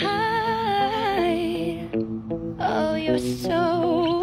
Hi, oh, you're so